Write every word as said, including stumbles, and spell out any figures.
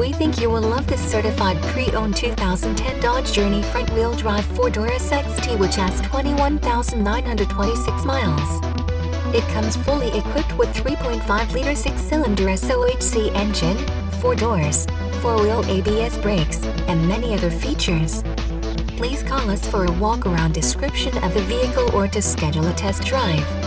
we think you will love this certified pre-owned two thousand ten Dodge Journey front-wheel drive four-door S X T, which has twenty-one thousand nine hundred twenty-six miles. It comes fully equipped with three point five liter six-cylinder S O H C engine, four doors, four-wheel A B S brakes, and many other features. Please call us for a walk-around description of the vehicle or to schedule a test drive.